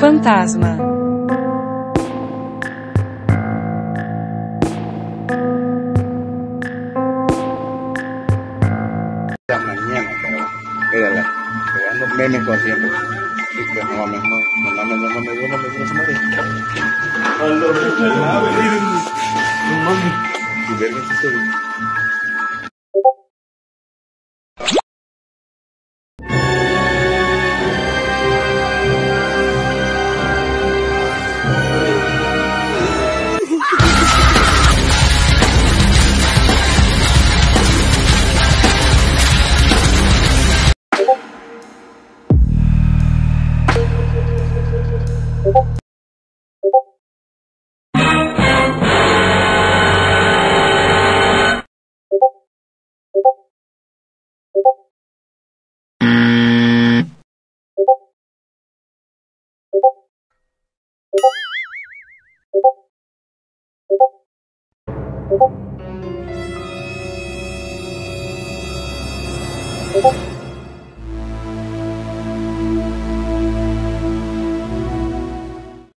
Fantasma. La mañana, espérala, esperando memes con tiempo. No,